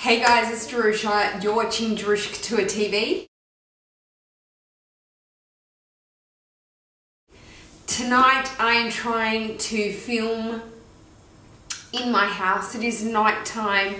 Hey guys, it's Jerusha. You're watching Jerusha Couture TV. Tonight I am trying to film in my house. It is night time.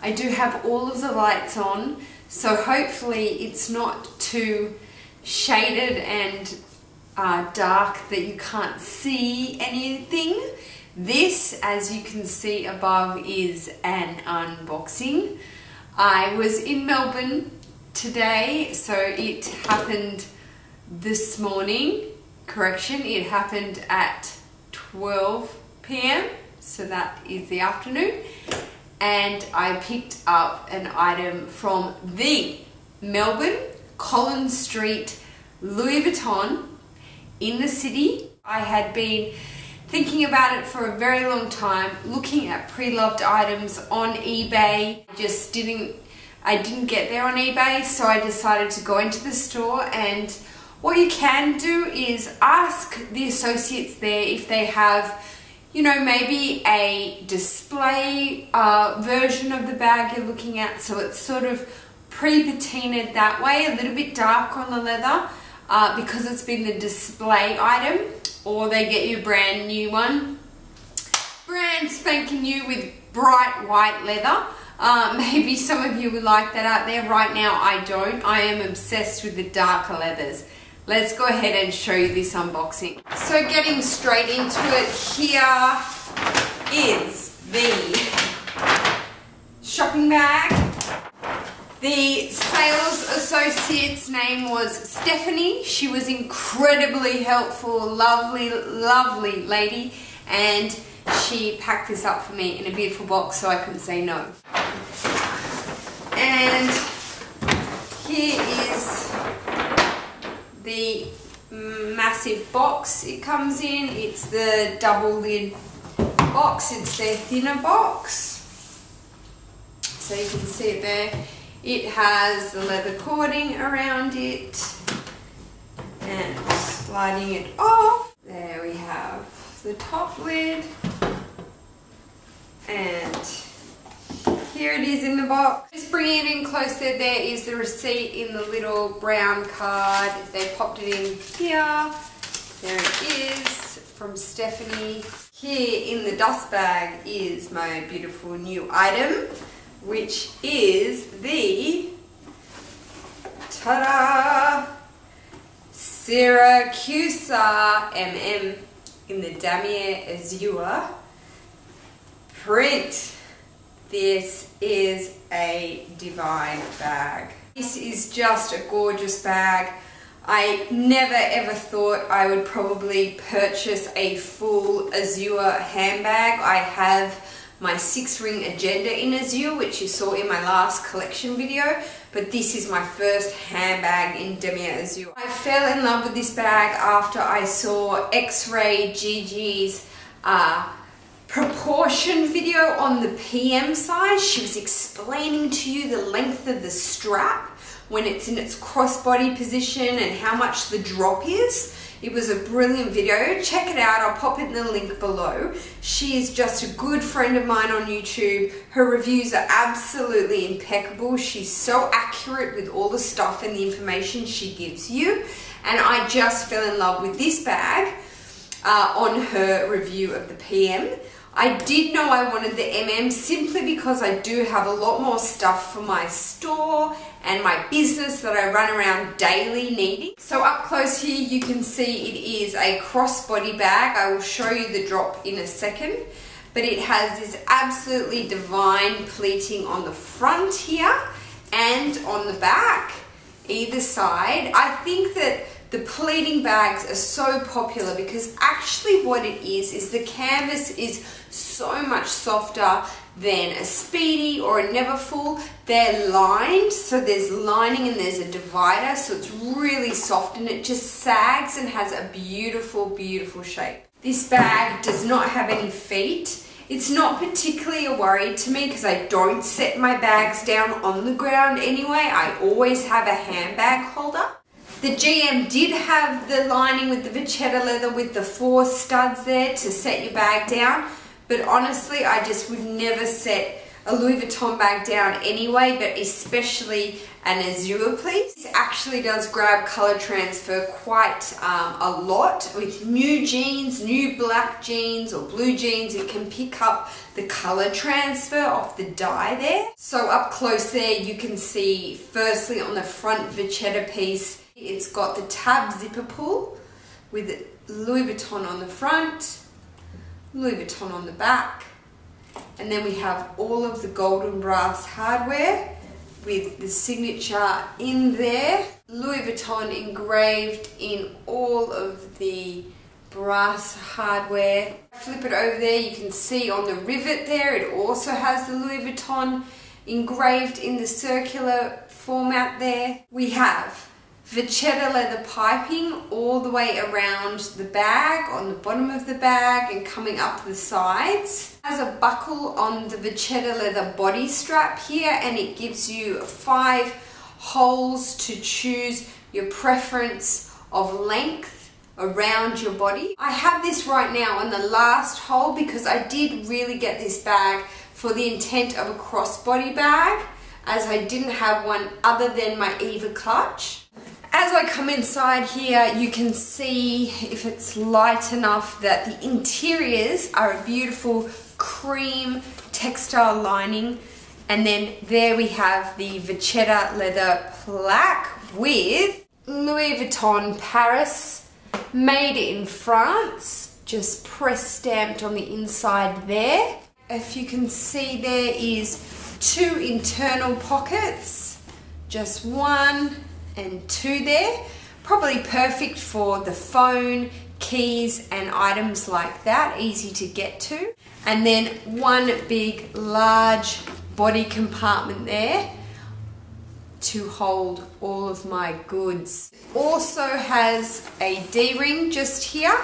I do have all of the lights on, so hopefully it's not too shaded and dark that you can't see anything. This, as you can see above, is an unboxing. I was in Melbourne today, so it happened this morning. Correction, it happened at 12 p.m, so that is the afternoon. And I picked up an item from the Melbourne Collins Street Louis Vuitton in the city. I had been thinking about it for a very long time, looking at pre-loved items on eBay. I didn't get there on eBay, so I decided to go into the store, and what you can do is ask the associates there if they have, you know, maybe a display version of the bag you're looking at, so it's sort of pre-patinaed that way, a little bit dark on the leather because it's been the display item. Or they get you a brand new one, brand spanking new with bright white leather. Maybe some of you would like that out there. Right now I don't. I am obsessed with the darker leathers. Let's go ahead and show you this unboxing. So getting straight into it, here is the shopping bag. The sales associate's name was Stephanie. She was incredibly helpful, lovely, lovely lady, and she packed this up for me in a beautiful box, so I couldn't say no. And here is the massive box it comes in. It's the double lid box. It's their thinner box, so you can see it there. It has the leather cording around it, and sliding it off, there we have the top lid, and here it is in the box. Just bringing it in closer, there is the receipt in the little brown card. They popped it in here. There it is, from Stephanie. Here in the dust bag is my beautiful new item, which is the, ta-da, Siracusa MM in the Damier Azur print. This is a divine bag. This is just a gorgeous bag. I never ever thought I would probably purchase a full Azur handbag. I have my 6-ring agenda in Azur, which you saw in my last collection video, but this is my first handbag in Damier Azur. I fell in love with this bag after I saw X-Ray Gigi's proportion video on the PM size. She was explaining to you the length of the strap when it's in its crossbody position and how much the drop is. It was a brilliant video. Check it out. I'll pop it in the link below. She is just a good friend of mine on YouTube. Her reviews are absolutely impeccable. She's so accurate with all the stuff and the information she gives you. And I just fell in love with this bag on her review of the PM. I did know I wanted the MM simply because I do have a lot more stuff for my store and my business that I run around daily needing. So up close here you can see it is a crossbody bag. I will show you the drop in a second. But it has this absolutely divine pleating on the front here and on the back, either side. I think that the pleating bags are so popular because actually what it is the canvas is so much softer than a Speedy or a Neverfull. They're lined, so there's lining and there's a divider, so it's really soft and it just sags and has a beautiful, beautiful shape. This bag does not have any feet. It's not particularly a worry to me because I don't set my bags down on the ground anyway. I always have a handbag holder. The GM did have the lining with the vachetta leather with the 4 studs there to set your bag down, but honestly I just would never set a Louis Vuitton bag down anyway, but especially an azure pleat. This actually does grab color transfer quite a lot. With new jeans, new black jeans or blue jeans, it can pick up the color transfer off the dye there. So up close there you can see firstly on the front vachetta piece, it's got the tab zipper pull with Louis Vuitton on the front, Louis Vuitton on the back, and then we have all of the golden brass hardware with the signature in there. Louis Vuitton engraved in all of the brass hardware. Flip it over there, you can see on the rivet there, it also has the Louis Vuitton engraved in the circular format there. We have vachetta leather piping all the way around the bag, on the bottom of the bag and coming up the sides. It has a buckle on the vachetta leather body strap here, and it gives you 5 holes to choose your preference of length around your body. I have this right now on the last hole because I did really get this bag for the intent of a crossbody bag, as I didn't have one other than my Eva Clutch. As I come inside here, you can see, if it's light enough, that the interiors are a beautiful cream textile lining. And then there we have the vachetta leather plaque with Louis Vuitton Paris, made in France, just press stamped on the inside there. If you can see, there is 2 internal pockets, just one and 2 there, probably perfect for the phone, keys and items like that, easy to get to. And then one big large body compartment there to hold all of my goods. Also has a D-ring just here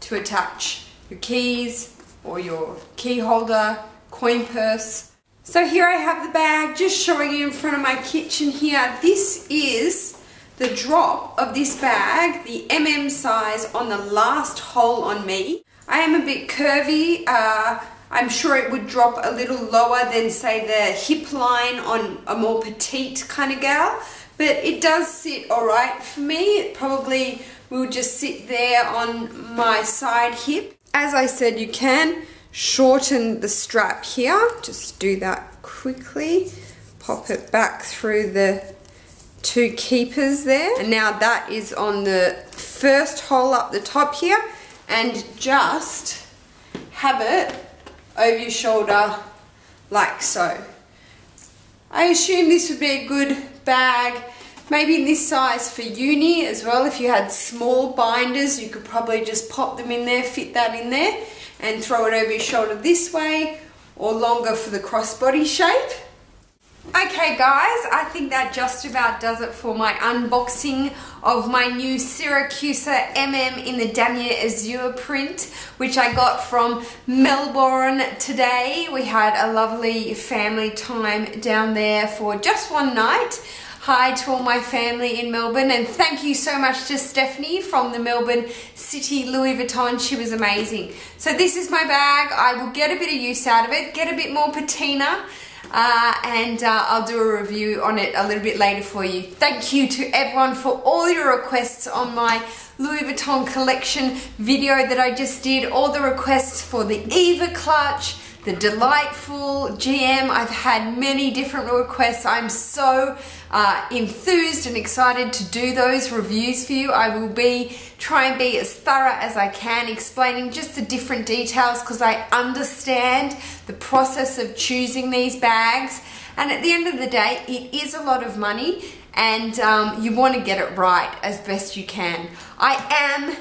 to attach your keys or your key holder, coin purse. So here I have the bag, just showing you in front of my kitchen here. This is the drop of this bag, the MM size on the last hole on me. I am a bit curvy. I'm sure it would drop a little lower than say the hip line on a more petite kind of gal, but it does sit all right for me. It probably will just sit there on my side hip. As I said, you can shorten the strap here, just do that quickly, pop it back through the 2 keepers there, and now that is on the first hole up the top here, and just have it over your shoulder like so. I assume this would be a good bag maybe in this size for uni as well. If you had small binders, you could probably just pop them in there, fit that in there and throw it over your shoulder this way, or longer for the crossbody shape. Okay guys, I think that just about does it for my unboxing of my new Siracusa MM in the Damier Azur print, which I got from Melbourne today. We had a lovely family time down there for just one night. Hi to all my family in Melbourne, and thank you so much to Stephanie from the Melbourne City Louis Vuitton. She was amazing. So this is my bag. I will get a bit of use out of it, get a bit more patina, and I'll do a review on it a little bit later for you. Thank you to everyone for all your requests on my Louis Vuitton collection video that I just did. All the requests for the Eva Clutch, the delightful GM. I've had many different requests. I'm so enthused and excited to do those reviews for you. I will try and be as thorough as I can, explaining just the different details, because I understand the process of choosing these bags. And at the end of the day, it is a lot of money, and you want to get it right as best you can. I am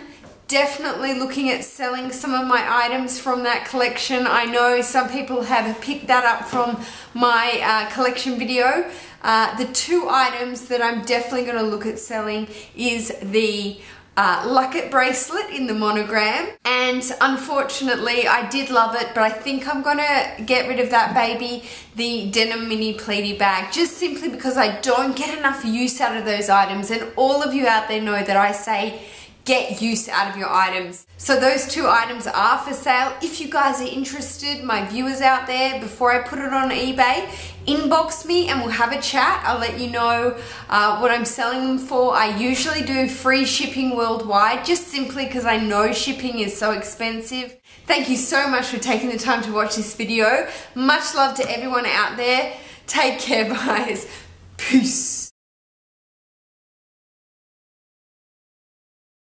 definitely looking at selling some of my items from that collection. I know some people have picked that up from my collection video. The 2 items that I'm definitely going to look at selling is the Lucket bracelet in the monogram, and unfortunately I did love it, but I think I'm gonna get rid of that baby, the denim mini pleated bag, just simply because I don't get enough use out of those items. And all of you out there know that I say get use out of your items. So those two items are for sale. If you guys are interested, my viewers out there, before I put it on eBay, inbox me and we'll have a chat. I'll let you know what I'm selling them for. I usually do free shipping worldwide, just simply because I know shipping is so expensive. Thank you so much for taking the time to watch this video. Much love to everyone out there. Take care, guys. Peace.